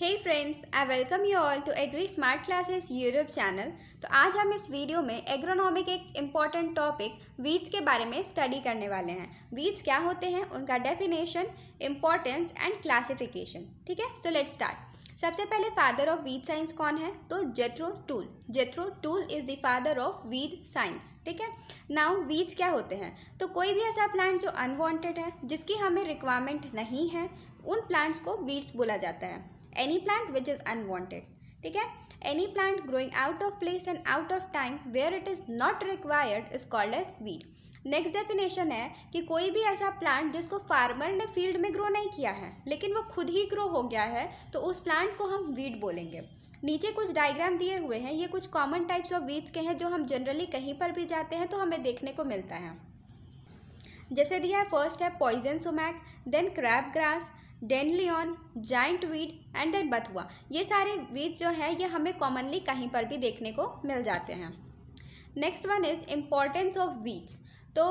Hey friends, I welcome you all to agri smart classes YouTube channel. तो आज हम इस वीडियो में एग्रोनॉमी के एक इम्पॉर्टेंट टॉपिक वीड्स के बारे में स्टडी करने वाले हैं। वीड्स क्या होते हैं, उनका डेफिनेशन, इम्पॉर्टेंस एंड क्लासिफिकेशन। ठीक है, सो लेट्स स्टार्ट। सबसे पहले फादर ऑफ वीड साइंस कौन है? तो Jethro Tull. Jethro Tull is the father of weed science. ठीक है, नाउ वीड्स क्या होते हैं? तो कोई भी ऐसा प्लांट जो अनवांटेड है, जिसकी हमें रिक्वायरमेंट नहीं है, उन प्लांट्स को वीड्स बोला जाता है। Any plant which is unwanted, ठीक है, any plant growing out of place and out of time where it is not required is called as weed। Next definition है कि कोई भी ऐसा प्लांट जिसको फार्मर ने फील्ड में ग्रो नहीं किया है लेकिन वो खुद ही ग्रो हो गया है, तो उस प्लांट को हम वीड बोलेंगे। नीचे कुछ डायग्राम दिए हुए हैं, ये कुछ कॉमन टाइप्स ऑफ वीड्स के हैं जो हम जनरली कहीं पर भी जाते हैं तो हमें देखने को मिलता है। जैसे दिया है, फर्स्ट है poison sumac, then crab grass, then lion, giant weed and then bathua. ये सारे वीड जो है ये हमें कॉमनली कहीं पर भी देखने को मिल जाते हैं। Next one is importance of weeds. तो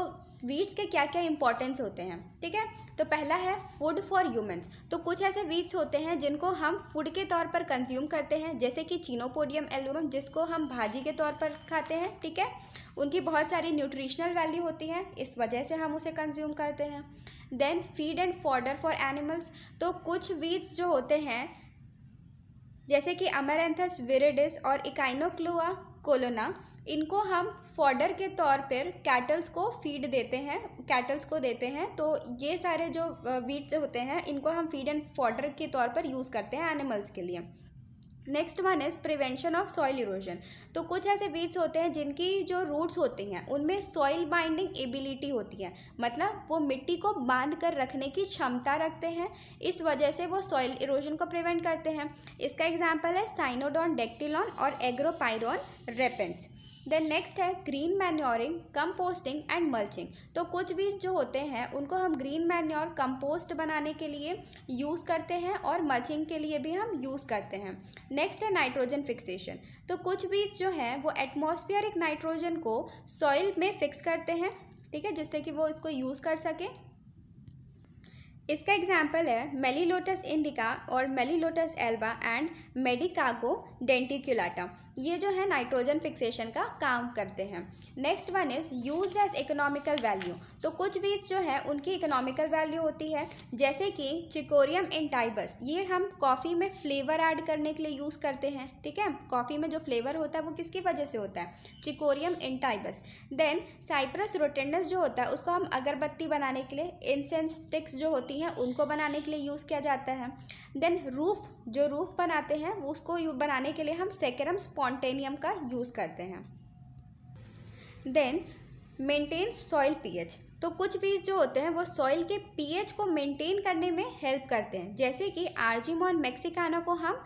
वीड्स के क्या क्या इंपॉर्टेंस होते हैं? ठीक है, तो पहला है फूड फॉर ह्यूमंस। तो कुछ ऐसे वीड्स होते हैं जिनको हम फूड के तौर पर कंज्यूम करते हैं, जैसे कि चिनोपोडियम एल्बम, जिसको हम भाजी के तौर पर खाते हैं। ठीक है, उनकी बहुत सारी न्यूट्रिशनल वैल्यू होती है, इस वजह से हम उसे कंज्यूम करते हैं। Then feed and fodder for animals. तो कुछ वीड्स जो होते हैं जैसे कि अमरैंथस विरिडिस और इकाइनोक्लोआ कोलोना, इनको हम फॉडर के तौर पर कैटल्स को फीड देते हैं, कैटल्स को देते हैं। तो ये सारे जो वीड्स होते हैं इनको हम फीड एंड फॉडर के तौर पर यूज़ करते हैं एनिमल्स के लिए। Next one is prevention of soil erosion. तो कुछ ऐसे बीड्स होते हैं जिनकी जो रूट्स होती हैं उनमें सॉइल बाइंडिंग एबिलिटी होती है, मतलब वो मिट्टी को बांध कर रखने की क्षमता रखते हैं, इस वजह से वो सॉइल इरोजन को प्रिवेंट करते हैं। इसका एग्जांपल है साइनोडॉन डैक्टिलॉन और एग्रोपाइरोन रेपेंस। देन नेक्स्ट है green manuring, composting and mulching. तो कुछ बीज जो होते हैं उनको हम ग्रीन मैन्योर कंपोस्ट बनाने के लिए यूज़ करते हैं और मल्चिंग के लिए भी हम यूज़ करते हैं। नेक्स्ट है नाइट्रोजन फिक्सेशन। तो कुछ बीज जो हैं वो एटमॉस्फेरिक नाइट्रोजन को सॉइल में फिक्स करते हैं, ठीक है, जिससे कि वो इसको यूज़ कर सके। इसका एग्जाम्पल है मेलीलोटस इंडिका और मेलीलोटस एल्बा एंड मेडिकागो डेंटिकुलाटा। ये जो है नाइट्रोजन फिक्सेशन का काम करते हैं। Next one is use as economical value. तो कुछ बीज जो है उनकी इकोनॉमिकल वैल्यू होती है, जैसे कि चिकोरियम इंटाइबस। ये हम कॉफ़ी में फ्लेवर ऐड करने के लिए यूज़ करते हैं। ठीक है, कॉफ़ी में जो फ्लेवर होता है वो किसकी वजह से होता है? चिकोरियम इंटाइबस। देन साइपरस रोटंडस जो होता है उसको हम अगरबत्ती बनाने के लिए, इंसेंस स्टिक्स जो होती हैं उनको बनाने के लिए यूज़ किया जाता है। देन रूफ, जो रूफ बनाते हैं उसको बनाने के लिए हम सैकरम स्पॉन्टेनियम का यूज़ करते हैं। Then maintain soil pH. तो कुछ बीज जो होते हैं वो सॉइल के पीएच को मेंटेन करने में हेल्प करते हैं, जैसे कि आर्जेमोन मैक्सिकाना को हम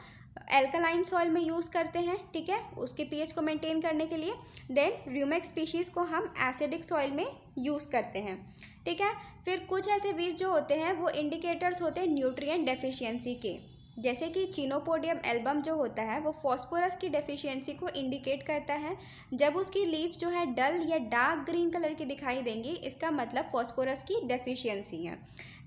एल्कलाइन सॉइल में यूज़ करते हैं, ठीक है, उसके पीएच को मेंटेन करने के लिए। देन रूमेक्स स्पीशीज़ को हम एसिडिक सॉइल में यूज़ करते हैं। ठीक है, फिर कुछ ऐसे बीज जो होते हैं वो इंडिकेटर्स होते हैं न्यूट्रिएंट डेफिशिएंसी के, जैसे कि चिनोपोडियम एल्बम जो होता है वो फॉस्फोरस की डेफिशिएंसी को इंडिकेट करता है। जब उसकी लीव्स जो है डल या डार्क ग्रीन कलर की दिखाई देंगी, इसका मतलब फॉस्फोरस की डेफिशिएंसी है।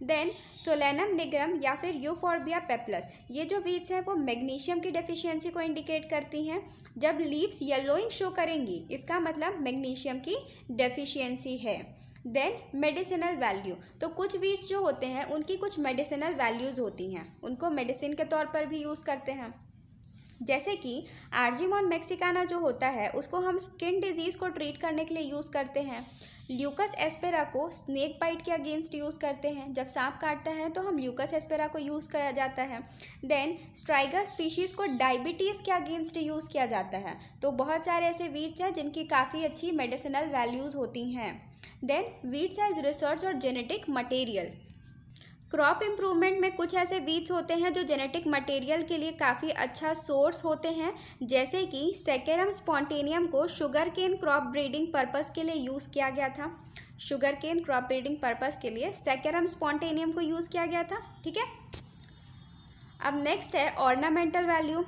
देन सोलैनम निग्रम या फिर यूफोर्बिया पेपल्स, ये जो बीड्स हैं वो मैग्नीशियम की डेफिशिएंसी को इंडिकेट करती हैं। जब लीव्स येलोइंग शो करेंगी, इसका मतलब मैग्नीशियम की डेफिशिएंसी है। Then medicinal value. तो कुछ वीड्स जो होते हैं उनकी कुछ मेडिसिनल वैल्यूज़ होती हैं, उनको मेडिसिन के तौर पर भी यूज़ करते हैं, जैसे कि आर्जेमोन मैक्सिकाना जो होता है उसको हम स्किन डिजीज़ को ट्रीट करने के लिए यूज़ करते हैं। ल्यूकस एस्पेरा को स्नेक बाइट के अगेंस्ट यूज़ करते हैं, जब सांप काटता है तो हम ल्यूकस एस्पेरा को यूज़ किया जाता है। देन स्ट्राइगा स्पीशीज़ को डायबिटीज़ के अगेंस्ट यूज़ किया जाता है। तो बहुत सारे ऐसे वीड्स हैं जिनकी काफ़ी अच्छी मेडिसिनल वैल्यूज़ होती हैं। देन वीड्स एज रिसर्च और जेनेटिक मटेरियल। क्रॉप इम्प्रूवमेंट में कुछ ऐसे वीड्स होते हैं जो जेनेटिक मटेरियल के लिए काफ़ी अच्छा सोर्स होते हैं, जैसे कि सैकरम स्पॉन्टेनियम को sugar cane crop breeding purpose के लिए यूज़ किया गया था। Sugar cane crop breeding purpose के लिए सैकरम स्पॉन्टेनियम को यूज़ किया गया था। ठीक है, अब नेक्स्ट है ऑर्नामेंटल वैल्यू।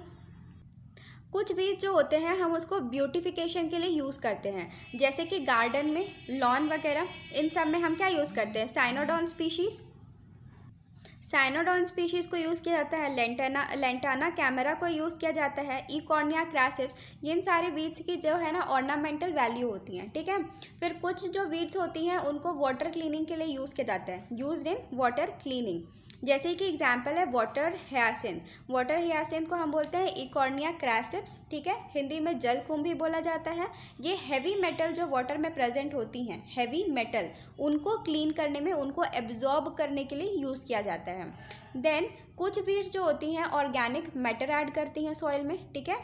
कुछ बीज जो होते हैं हम उसको ब्यूटिफिकेशन के लिए यूज़ करते हैं, जैसे कि गार्डन में, लॉन वगैरह, इन सब में हम क्या यूज़ करते हैं? साइनोडॉन स्पीशीज़, साइनोडॉन स्पीशीज़ को यूज़ किया जाता है, लेंटाना कैमरा को यूज़ किया जाता है, ईकॉर्निया क्रासिप्स, ये इन सारे बीड्स की जो है ना ऑर्नामेंटल वैल्यू होती हैं, ठीक है। फिर कुछ जो बीड्स होती हैं उनको वाटर क्लीनिंग के लिए यूज़ किया जाता है, यूज्ड इन वाटर क्लीनिंग, जैसे कि एग्जाम्पल है वाटर ह्यासिंथ। वाटर ह्यासिंथ को हम बोलते हैं ईकॉर्निया क्रासिप्स, ठीक है, हिंदी में जल कुंभ भी बोला जाता है। ये हैवी मेटल जो वाटर में प्रेजेंट होती हैं, हैवी मेटल, उनको क्लीन करने में, उनको एब्जॉर्ब करने के लिए यूज़ किया जाता है। देन कुछ बीड्स जो होती हैं ऑर्गेनिक मैटर ऐड करती हैं सॉइल में, ठीक है,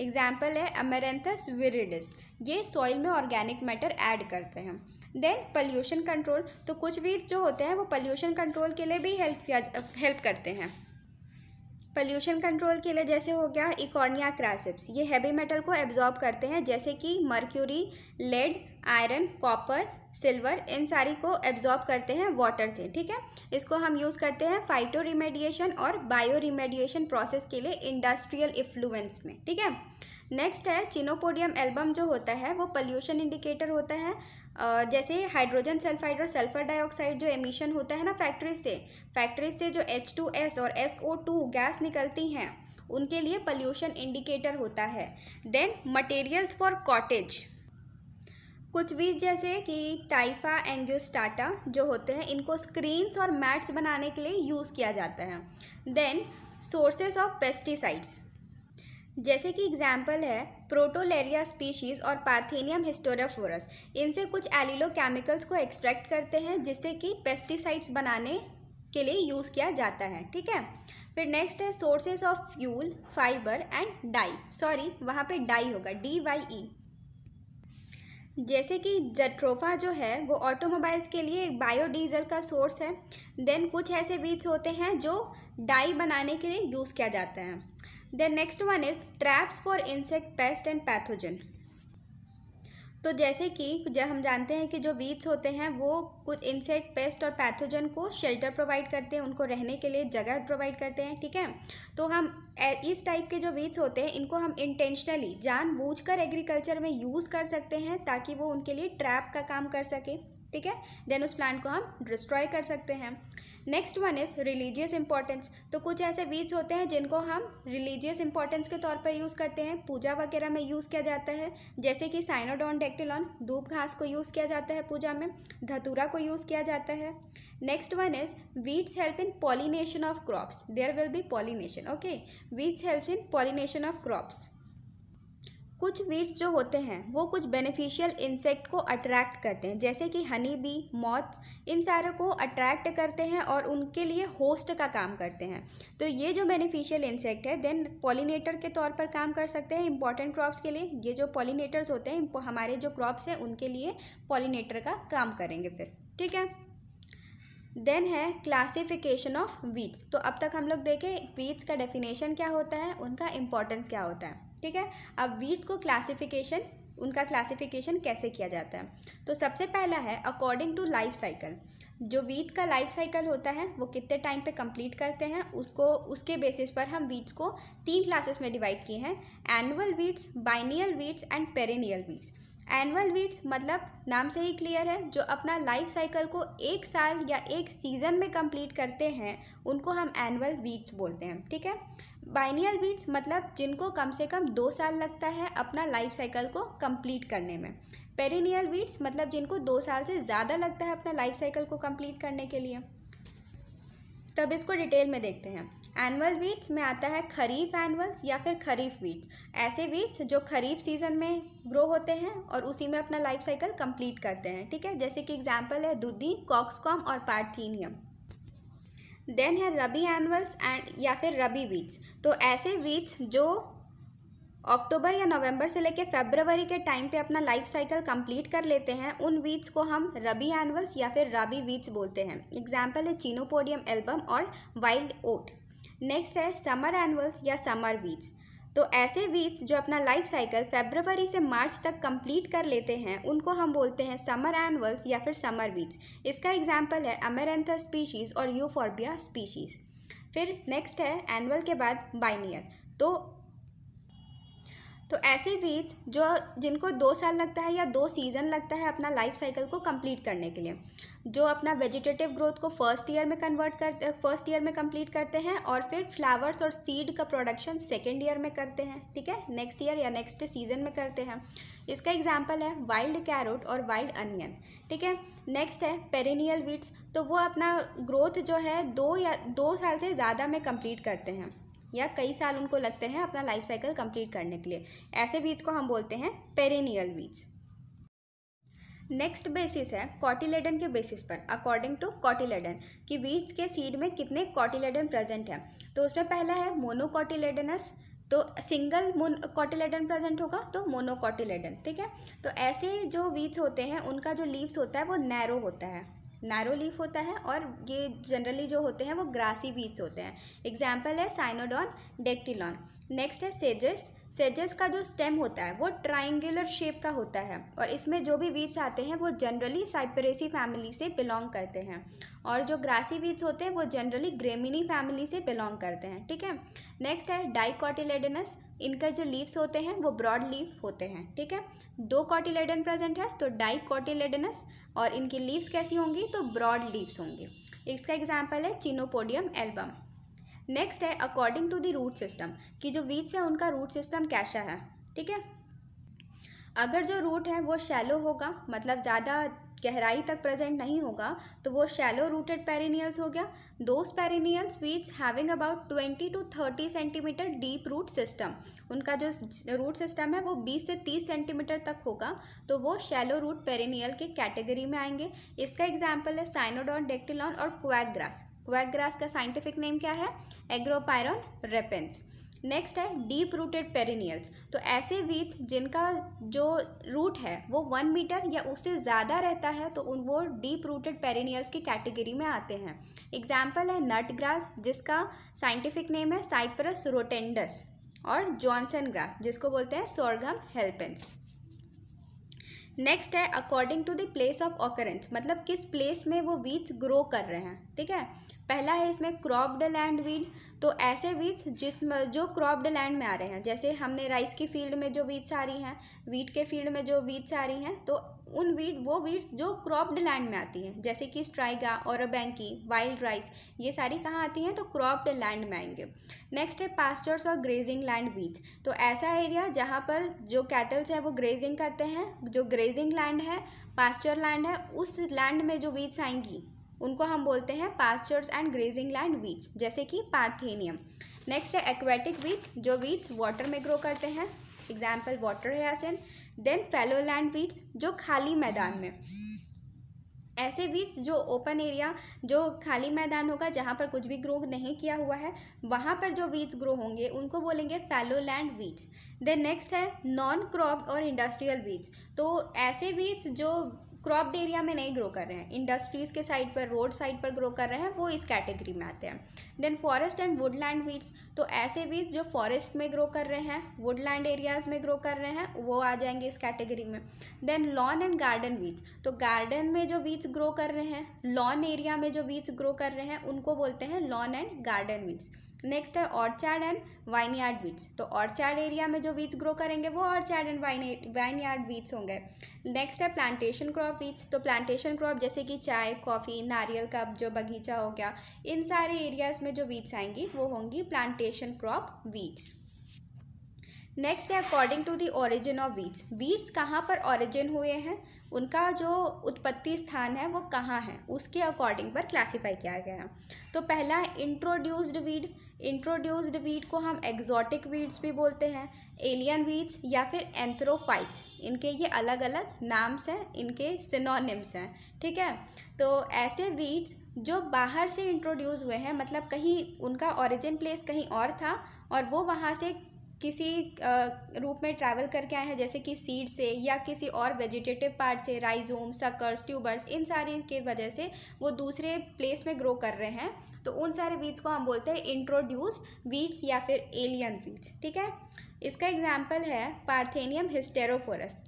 एग्जाम्पल है अमेरेंथस विरिडिस, ये सॉइल में ऑर्गेनिक मैटर ऐड करते हैं। देन पॉल्यूशन कंट्रोल, तो कुछ बीड्स जो होते हैं वो पॉल्यूशन कंट्रोल के लिए भी हेल्प करते हैं। पॉल्यूशन कंट्रोल के लिए जैसे हो गया इकॉर्निया क्रासिप्स, ये हैवी मेटल को एब्जॉर्ब करते हैं, जैसे कि mercury, lead, iron, copper, silver, इन सारी को एब्जॉर्ब करते हैं वाटर से, ठीक है। इसको हम यूज़ करते हैं फाइटो रिमेडिएशन और बायो रिमेडिएशन प्रोसेस के लिए इंडस्ट्रियल इफ्लुएंस में, ठीक है। नेक्स्ट है चिनोपोडियम एल्बम, जो होता है वो पॉल्यूशन इंडिकेटर होता है, जैसे हाइड्रोजन सल्फाइड और सल्फर डाइऑक्साइड जो एमिशन होता है ना फैक्ट्री से जो H2S और SO2 गैस निकलती हैं, उनके लिए पॉल्यूशन इंडिकेटर होता है। देन मटेरियल्स फॉर कॉटेज, कुछ बीज जैसे कि टाइफा एंगुस्टाटा जो होते हैं, इनको स्क्रीन्स और मैट्स बनाने के लिए यूज़ किया जाता है। देन सोर्सेस ऑफ पेस्टिसाइड्स, जैसे कि एग्जाम्पल है प्रोटोलेरिया स्पीशीज़ और पार्थेनियम हिस्टोरोफोरस, इनसे कुछ एलिलो केमिकल्स को एक्सट्रैक्ट करते हैं, जिससे कि पेस्टिसाइड्स बनाने के लिए यूज़ किया जाता है, ठीक है। फिर नेक्स्ट है sources of fuel, fibre and dye, sorry वहाँ पे डाई होगा DYE, जैसे कि जट्रोफा जो है वो ऑटोमोबाइल्स के लिए एक बायोडीजल का सोर्स है। देन कुछ ऐसे बीज होते हैं जो डाई बनाने के लिए यूज़ किया जाता है। Then next one is traps for insect pest and pathogen, तो जैसे कि हम जानते हैं कि जो बीड्स होते हैं वो कुछ इंसेक्ट पेस्ट और पैथोजन को शेल्टर प्रोवाइड करते हैं, उनको रहने के लिए जगह प्रोवाइड करते हैं, ठीक है। तो हम इस टाइप के जो बीड्स होते हैं इनको हम इंटेंशनली, जानबूझकर एग्रीकल्चर में यूज़ कर सकते हैं, ताकि वो उनके लिए ट्रैप का काम कर सके, ठीक है। देन उस प्लांट को हम डिस्ट्रॉय कर सकते हैं। Next one is religious importance, तो कुछ ऐसे बीड्स होते हैं जिनको हम रिलीजियस इंपॉर्टेंस के तौर पर यूज़ करते हैं, पूजा वगैरह में यूज़ किया जाता है, जैसे कि साइनोडॉन डैक्टिलॉन, धूप घास को यूज़ किया जाता है पूजा में, धतूरा को यूज़ किया जाता है। Next one is weeds help in pollination of crops, there will be pollination, okay, weeds help in pollination of crops. कुछ वीड्स जो होते हैं वो कुछ बेनिफिशियल इंसेक्ट को अट्रैक्ट करते हैं, जैसे कि हनी बी, मॉथ, इन सारों को अट्रैक्ट करते हैं और उनके लिए होस्ट का काम करते हैं। तो ये जो बेनिफिशियल इंसेक्ट है देन पॉलिनेटर के तौर पर काम कर सकते हैं इंपॉर्टेंट क्रॉप्स के लिए। ये जो पॉलिनेटर्स होते हैं हमारे जो क्रॉप्स हैं उनके लिए पॉलिनेटर का काम करेंगे फिर, ठीक है। देन है क्लासिफिकेशन ऑफ वीड्स, तो अब तक हम लोग देखें वीड्स का डेफिनेशन क्या होता है, उनका इम्पोर्टेंस क्या होता है, ठीक है। अब वीट को क्लासिफिकेशन, उनका क्लासिफिकेशन कैसे किया जाता है, तो सबसे पहला है अकॉर्डिंग टू लाइफ साइकिल, जो वीट का लाइफ साइकिल होता है वो कितने टाइम पे कंप्लीट करते हैं उसको, उसके बेसिस पर हम वीट्स को 3 क्लासेस में डिवाइड किए हैं, annual weeds, biennial weeds and perennial weeds. Annual weeds मतलब नाम से ही क्लियर है, जो अपना लाइफ साइकिल को 1 साल या 1 सीज़न में कंप्लीट करते हैं उनको हम एनुअल वीट्स बोलते हैं, ठीक है। बाइनियल वीट्स मतलब जिनको कम से कम 2 साल लगता है अपना लाइफ साइकिल को कंप्लीट करने में। पेरिनियल वीट्स मतलब जिनको 2 साल से ज़्यादा लगता है अपना लाइफ साइकिल को कंप्लीट करने के लिए। तब इसको डिटेल में देखते हैं। एनुअल वीट्स में आता है खरीफ एनुअल्स या फिर खरीफ वीट्स, ऐसे वीट्स जो खरीफ सीजन में ग्रो होते हैं और उसी में अपना लाइफ साइकिल कंप्लीट करते हैं, ठीक है, जैसे कि एग्जांपल है दूधी, कॉक्सकॉम और पार्थीनियम। देन है रबी एनुअल्स एंड या फिर रबी वीट्स, तो ऐसे वीट्स जो अक्टूबर या नवंबर से लेकर फरवरी के टाइम पे अपना लाइफ साइकिल कंप्लीट कर लेते हैं, उन वीट्स को हम रबी एनुअल्स या फिर रबी वीट्स बोलते हैं। एग्जाम्पल है चिनोपोडियम एल्बम और वाइल्ड ओट। नेक्स्ट है समर एनुअल्स या समर वीट्स, तो ऐसे वीट्स जो अपना लाइफ साइकिल फरवरी से मार्च तक कंप्लीट कर लेते हैं उनको हम बोलते हैं समर एनुअल्स या फिर समर वीट्स। इसका एग्जाम्पल है अमेरेंथस स्पीशीज़ और यूफोर्बिया स्पीशीज़। फिर नेक्स्ट है एनुअल के बाद बाइनियल, तो तो ऐसे बीज जो जिनको 2 साल लगता है या 2 सीज़न लगता है अपना लाइफ साइकिल को कंप्लीट करने के लिए, जो अपना वेजिटेटिव ग्रोथ को फर्स्ट ईयर में कंप्लीट करते हैं और फिर फ्लावर्स और सीड का प्रोडक्शन सेकेंड ईयर में करते हैं, ठीक है, नेक्स्ट ईयर या नेक्स्ट सीजन में करते हैं। इसका एग्जाम्पल है वाइल्ड कैरोट और वाइल्ड अनियन, ठीक है। नेक्स्ट है पेरेनियल वीट्स, तो वो अपना ग्रोथ जो है 2 साल से ज़्यादा में कंप्लीट करते हैं या कई साल उनको लगते हैं अपना लाइफ साइकिल कंप्लीट करने के लिए। ऐसे बीज को हम बोलते हैं पेरेनियल बीज। नेक्स्ट बेसिस है कॉटिलेडन के बेसिस पर, अकॉर्डिंग टू कॉटिलेडन कि बीज के सीड में कितने कॉटिलेडन प्रेजेंट हैं। तो उसमें पहला है मोनोकॉटिलेडनस, तो सिंगल कॉटिलेडन प्रेजेंट होगा तो मोनोकॉटिलेडन, ठीक है। तो ऐसे जो बीज होते हैं उनका जो लीव्स होता है वो नैरो होता है, नैरो लीफ होता है, और ये जनरली जो होते हैं वो ग्रासी बीज होते हैं। एग्जाम्पल है साइनोडॉन डेक्टिलॉन। नेक्स्ट है सेजेस। सेजेस का जो स्टेम होता है वो ट्राइंगुलर शेप का होता है और इसमें जो भी बीज आते हैं वो जनरली साइपरेसी फैमिली से बिलोंग करते हैं, और जो ग्रासी बीज होते हैं वो जनरली ग्रेमिनी फैमिली से बिलोंग करते हैं, ठीक है। नेक्स्ट है डाइकॉटिलेडनस। इनका जो लीव्स होते हैं वो ब्रॉड लीफ होते हैं, ठीक है। 2 कॉटिलेडन प्रेजेंट है तो डाइकॉटिलेडनस, और इनकी लीव्स कैसी होंगी तो ब्रॉड लीव्स होंगी। इसका एग्जाम्पल है चिनोपोडियम एल्बम। नेक्स्ट है according to the root system कि जो वीड्स है उनका रूट सिस्टम कैसा है, ठीक है। अगर जो रूट है वो शैलो होगा, मतलब ज़्यादा गहराई तक प्रेजेंट नहीं होगा, तो वो शैलो रूटेड पेरेनियल्स हो गया। Those perennials weeds having about 20 to 30 centimetre deep root system, उनका जो रूट सिस्टम है वो 20 से 30 सेंटीमीटर तक होगा, तो वो शैलो रूट पेरेनियल के कैटेगरी में आएंगे। इसका एग्जाम्पल है साइनोडॉन डेक्टिलॉन और क्वैक ग्रास। क्वैक ग्रास का साइंटिफिक नेम क्या है? एग्रोपायरन रेपेंस। नेक्स्ट है डीप रूटेड पेरेनियल्स, तो ऐसे बीज जिनका जो रूट है वो 1 मीटर या उससे ज़्यादा रहता है, तो वो डीप रूटेड पेरेनियल्स की कैटेगरी में आते हैं। एग्जाम्पल है नट ग्रास, जिसका साइंटिफिक नेम है साइपरस रोटेंडस, और जॉनसन ग्रास, जिसको बोलते हैं सोर्गम हेलेपेंस। नेक्स्ट है according to the place of occurrence, मतलब किस प्लेस में वो वीड्स ग्रो कर रहे हैं, ठीक है। पहला है इसमें क्रॉप्ड लैंड वीड, तो ऐसे वीड्स जो क्रॉप्ड लैंड में आ रहे हैं, जैसे हमने राइस की फील्ड में जो वीड्स आ रही हैं, वीट के फील्ड में जो वीड्स आ रही हैं, तो उन वीड्स जो क्रॉप्ड लैंड में आती हैं, जैसे कि स्ट्राइगा, ओरोबैंकी, वाइल्ड राइस, ये सारी कहाँ आती हैं तो क्रॉप्ड लैंड में आएंगे। नेक्स्ट है पास्चर्स और ग्रेजिंग लैंड वीड्स, तो ऐसा एरिया जहाँ पर जो कैटल्स है वो ग्रेजिंग करते हैं, जो ग्रेजिंग लैंड है, पास्चर लैंड है, उस लैंड में जो वीड्स आएंगी उनको हम बोलते हैं pastures and grazing land weeds, जैसे कि पार्थेनियम। नेक्स्ट है एक्वेटिक वीड्स, जो वीड्स वाटर में ग्रो करते हैं, example water hyacinth. Then fallow land weeds, जो खाली मैदान में, ऐसे वीड्स जो ओपन एरिया, जो खाली मैदान होगा जहाँ पर कुछ भी ग्रो नहीं किया हुआ है, वहाँ पर जो वीड्स ग्रो होंगे उनको बोलेंगे fallow land weeds. Then next है नॉन क्रॉप्ड और इंडस्ट्रियल वीड्स, तो ऐसे वीड्स जो क्रॉप्ड एरिया में नहीं ग्रो कर रहे हैं, इंडस्ट्रीज़ के साइड पर, रोड साइड पर ग्रो कर रहे हैं, वो इस कैटेगरी में आते हैं। Then forest and woodland weeds, तो ऐसे वीड्स जो फॉरेस्ट में ग्रो कर रहे हैं, वुडलैंड एरियाज़ में ग्रो कर रहे हैं, वो आ जाएंगे इस कैटेगरी में। Then lawn and garden weeds, तो गार्डन में जो वीड्स ग्रो कर रहे हैं, लॉन एरिया में जो वीड्स ग्रो कर रहे हैं, उनको बोलते हैं lawn and garden weeds. Next है ऑर्चार्ड एंड वाइनयार्ड वीड्स, तो ऑर्चार्ड एरिया में जो वीड्स ग्रो करेंगे वो ऑर्चार्ड एंड वाइनयार्ड वीड्स होंगे। नेक्स्ट है प्लांटेशन क्रॉप वीड्स, तो प्लांटेशन क्रॉप जैसे कि चाय, कॉफ़ी, नारियल का जो बगीचा हो गया, इन सारे एरियाज़ में जो वीड्स आएंगी वो होंगी प्लांटेशन क्रॉप वीड्स। नेक्स्ट है according to the origin of weeds, weeds कहाँ पर ओरिजिन हुए हैं, उनका जो उत्पत्ति स्थान है वो कहाँ है, उसके अकॉर्डिंग पर क्लासिफाई किया गया है। तो पहला इंट्रोड्यूस्ड वीड, इंट्रोड्यूस्ड वीड को हम एग्जॉटिक वीड्स भी बोलते हैं, एलियन वीड्स या फिर एंथ्रोफाइट्स, इनके ये अलग अलग नाम्स हैं, इनके सिनोनिम्स हैं, ठीक है। तो ऐसे वीड्स जो बाहर से इंट्रोड्यूस हुए हैं, मतलब कहीं उनका ओरिजिन प्लेस कहीं और था और वो वहाँ से किसी रूप में ट्रैवल करके आए हैं, जैसे कि सीड से या किसी और वेजिटेटिव पार्ट से, राइजोम, सकर्स, ट्यूबर्स, इन सारी के वजह से वो दूसरे प्लेस में ग्रो कर रहे हैं, तो उन सारे बीड्स को हम बोलते हैं इंट्रोड्यूस बीड्स या फिर एलियन बीड्स, ठीक है। इसका एग्जाम्पल है पार्थेनियम हिस्टेरोफोरस,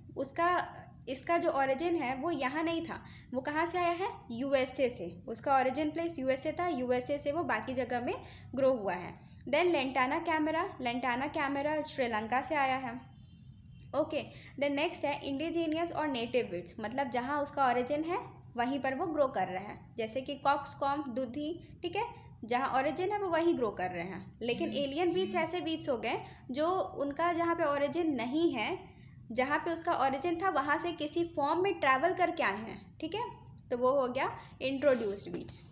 इसका जो ओरिजिन है वो यहाँ नहीं था, वो कहाँ से आया है, यूएसए से, उसका ओरिजिन प्लेस यूएसए था, यूएसए से वो बाकी जगह में ग्रो हुआ है। Then lantana camara, lantana camara Sri Lanka से आया है। ओके, देन नेक्स्ट है इंडिजीनियस और नेटिव वीड्स, मतलब जहाँ उसका ऑरिजिन है वहीं पर वो ग्रो कर रहे हैं, जैसे कि कॉक्स कॉम्प दूधी, ठीक है, जहाँ ऑरिजिन है वो वहीं ग्रो कर रहे हैं। लेकिन एलियन बीट्स ऐसे बीट्स हो गए जो उनका जहाँ पे ऑरिजिन नहीं है, जहाँ पे उसका ऑरिजिन था वहाँ से किसी फॉर्म में ट्रैवल करके आए हैं, ठीक है, तो वो हो गया इंट्रोड्यूस्ड बीट्स।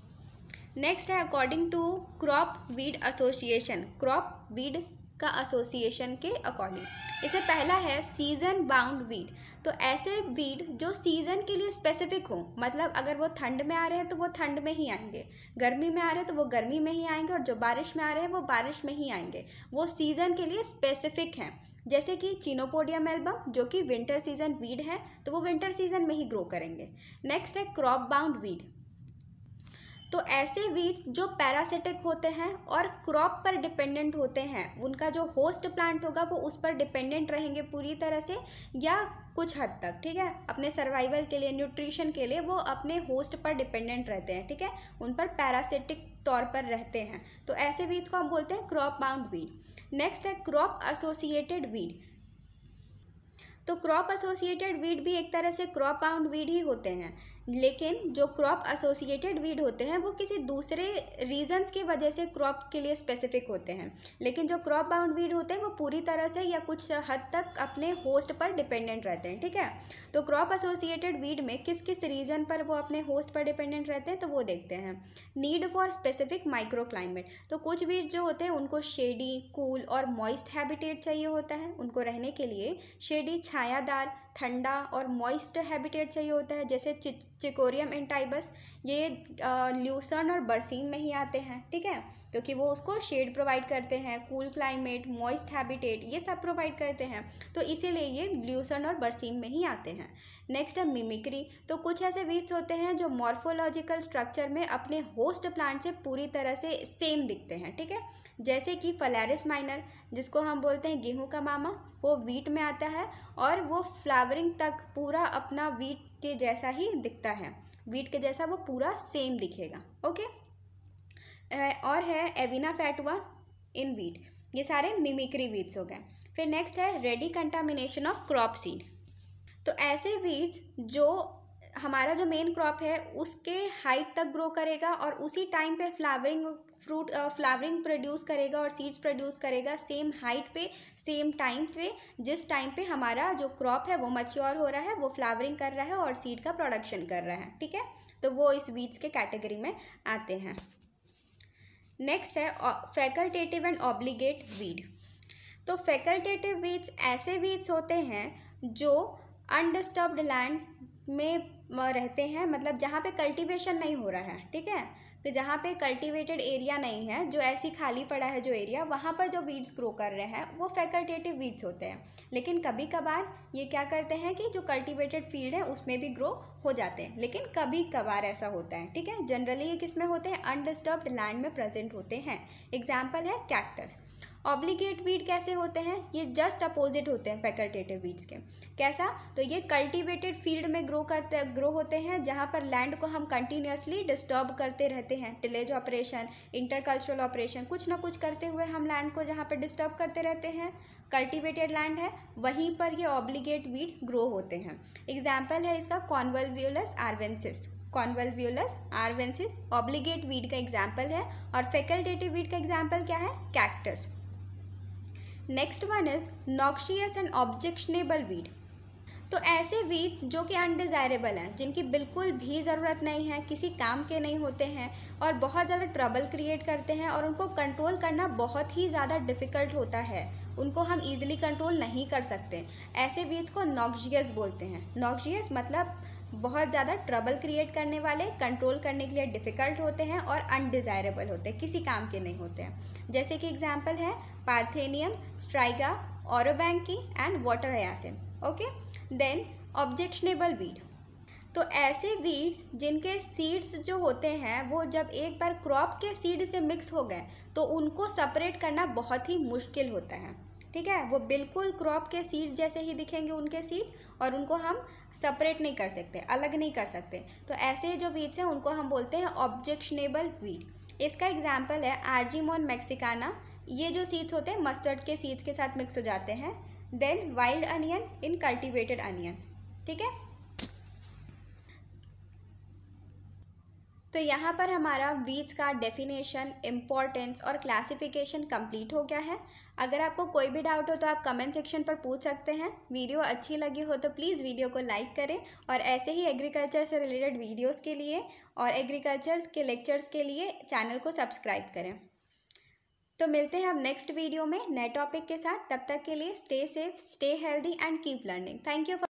नेक्स्ट है according to crop weed association, crop weed का एसोसिएशन के अकॉर्डिंग। इससे पहला है सीजन बाउंड वीड, तो ऐसे वीड जो सीज़न के लिए स्पेसिफिक हो, मतलब अगर वो ठंड में आ रहे हैं तो वो ठंड में ही आएंगे, गर्मी में आ रहे हैं तो वो गर्मी में ही आएंगे, और जो बारिश में आ रहे हैं वो बारिश में ही आएंगे, वो सीज़न के लिए स्पेसिफिक हैं। जैसे कि चिनोपोडियम एल्बम जो कि विंटर सीजन वीड है, तो वो विंटर सीजन में ही ग्रो करेंगे। नेक्स्ट है क्रॉप बाउंड वीड, तो ऐसे वीड्स जो पैरासिटिक होते हैं और क्रॉप पर डिपेंडेंट होते हैं, उनका जो होस्ट प्लांट होगा वो उस पर डिपेंडेंट रहेंगे पूरी तरह से या कुछ हद तक, ठीक है, अपने सर्वाइवल के लिए, न्यूट्रिशन के लिए वो अपने होस्ट पर डिपेंडेंट रहते हैं, ठीक है, उन पर पैरासिटिक तौर पर रहते हैं, तो ऐसे वीड्स को हम बोलते हैं क्रॉप बाउंड वीड। नेक्स्ट है क्रॉप एसोसिएटेड वीड, तो क्रॉप एसोसिएटेड वीड भी एक तरह से क्रॉप बाउंड वीड ही होते हैं, लेकिन जो क्रॉप एसोसिएटेड वीड होते हैं वो किसी दूसरे रीजंस की वजह से क्रॉप के लिए स्पेसिफिक होते हैं, लेकिन जो क्रॉप बाउंड वीड होते हैं वो पूरी तरह से या कुछ हद तक अपने होस्ट पर डिपेंडेंट रहते हैं, ठीक है। तो क्रॉप एसोसिएटेड वीड में किस किस रीजन पर वो अपने होस्ट पर डिपेंडेंट रहते हैं तो वो देखते हैं। Need for specific micro climate, तो कुछ वीड जो होते हैं उनको शेडी, कूल और मॉइस्ट हैबिटेट चाहिए होता है, उनको रहने के लिए शेडी, छायादार, ठंडा और मॉइस्ट हैबिटेट चाहिए होता है, जैसे चिकोरियम इंटाइबस, ये ल्यूसर्न और बरसीम में ही आते हैं, ठीक है, क्योंकि वो उसको शेड प्रोवाइड करते हैं, कूल क्लाइमेट, मॉइस्ट हैबिटेट, ये सब प्रोवाइड करते हैं, तो इसीलिए ये ल्यूसर्न और बरसीम में ही आते हैं। नेक्स्ट है मिमिक्री, तो कुछ ऐसे वीड्स होते हैं जो मॉर्फोलॉजिकल स्ट्रक्चर में अपने होस्ट प्लांट से पूरी तरह से सेम दिखते हैं, ठीक है, जैसे कि फैलारिस्माइनर, जिसको हम बोलते हैं गेहूँ का मामा, वो वीट में आता है और वो फ्लावरिंग तक पूरा अपना वीट के जैसा ही दिखता है, वीट के जैसा वो पूरा सेम दिखेगा, ओके। और है एविना फैटुआ इन वीट, ये सारे मिमिक्री वीड्स हो गए। फिर नेक्स्ट है ready contamination of crop seed, तो ऐसे वीड्स जो हमारा जो मेन क्रॉप है उसके हाइट तक ग्रो करेगा और उसी टाइम पे फ्लावरिंग फ्लावरिंग प्रोड्यूस करेगा और सीड्स प्रोड्यूस करेगा, सेम हाइट पे, सेम टाइम पे, जिस टाइम पे हमारा जो क्रॉप है वो मैच्योर हो रहा है, वो फ्लावरिंग कर रहा है और सीड का प्रोडक्शन कर रहा है, ठीक है, तो वो इस वीड्स के कैटेगरी में आते हैं। नेक्स्ट है फैकल्टेटिव एंड ऑब्लिगेट वीड, तो फैकल्टेटिव वीड्स ऐसे वीड्स होते हैं जो अनडिस्टर्ब्ड लैंड में रहते हैं, मतलब जहाँ पे कल्टीवेशन नहीं हो रहा है, ठीक है, तो जहाँ पे कल्टीवेटेड एरिया नहीं है, जो ऐसी खाली पड़ा है जो एरिया, वहाँ पर जो वीड्स ग्रो कर रहे हैं वो फैकल्टेटिव वीड्स होते हैं। लेकिन कभी कभार ये क्या करते हैं कि जो कल्टीवेटेड फील्ड है उसमें भी ग्रो हो जाते हैं, लेकिन कभी कभार ऐसा होता है, ठीक है। जनरली ये किस में होते हैं, अनडिस्टर्ब्ड लैंड में प्रेजेंट होते हैं। एग्जाम्पल है कैक्टस। ऑब्लिगेट वीड कैसे होते हैं, ये जस्ट अपोजिट होते हैं फैकल्टेटिव वीड्स के। कैसा, तो ये कल्टीवेटेड फील्ड में ग्रो होते हैं जहाँ पर लैंड को हम कंटिन्यूसली डिस्टर्ब करते रहते हैं, टिलेज ऑपरेशन, इंटरकल्चरल ऑपरेशन, कुछ ना कुछ करते हुए हम लैंड को जहाँ पर डिस्टर्ब करते रहते हैं, कल्टीवेटेड लैंड है, वहीं पर ये ऑब्लिगेट वीड ग्रो होते हैं। एग्जाम्पल है इसका convolvulus arvensis. Convolvulus arvensis obligate weed का एग्जाम्पल है, और फैकल्टेटिव वीड का एग्जाम्पल क्या है, cactus. Next one is noxious and objectionable weed, तो ऐसे वीड्स जो कि अनडिज़ायरेबल हैं, जिनकी बिल्कुल भी ज़रूरत नहीं है, किसी काम के नहीं होते हैं और बहुत ज़्यादा ट्रबल क्रिएट करते हैं, और उनको कंट्रोल करना बहुत ही ज़्यादा डिफ़िकल्ट होता है, उनको हम ईजिली कंट्रोल नहीं कर सकते। ऐसे वीड्स को नॉक्शियस बोलते हैं। नॉक्शियस मतलब बहुत ज़्यादा ट्रबल क्रिएट करने वाले, कंट्रोल करने के लिए डिफ़िकल्ट होते हैं और अनडिज़ायरेबल होते हैं, किसी काम के नहीं होते हैं। जैसे कि एग्जाम्पल है parthenium, Striga, Orobanche and water hyacinth. Okay, then objectionable weed, तो ऐसे वीड्स जिनके सीड्स जो होते हैं वो जब एक बार क्रॉप के सीड से मिक्स हो गए तो उनको सेपरेट करना बहुत ही मुश्किल होता है, ठीक है। वो बिल्कुल क्रॉप के सीड जैसे ही दिखेंगे उनके सीड, और उनको हम सेपरेट नहीं कर सकते, अलग नहीं कर सकते, तो ऐसे जो वीड्स हैं उनको हम बोलते हैं ऑब्जेक्शनेबल वीड। इसका एग्जाम्पल है आर्जीमोन मैक्सिकाना। ये जो सीड्स होते हैं मस्टर्ड के सीड्स के साथ मिक्स हो जाते हैं, then wild onion in cultivated onion, ठीक है। तो यहाँ पर हमारा बीज का डेफिनेशन, इम्पॉर्टेंस और क्लासिफिकेशन कंप्लीट हो गया है। अगर आपको कोई भी डाउट हो तो आप कमेंट सेक्शन पर पूछ सकते हैं। वीडियो अच्छी लगी हो तो प्लीज़ वीडियो को लाइक करें और ऐसे ही एग्रीकल्चर से रिलेटेड वीडियोस के लिए और एग्रीकल्चर के लेक्चर्स के लिए चैनल को सब्सक्राइब करें। तो मिलते हैं हम नेक्स्ट वीडियो में नए टॉपिक के साथ। तब तक के लिए stay safe, stay healthy and keep learning. Thank you.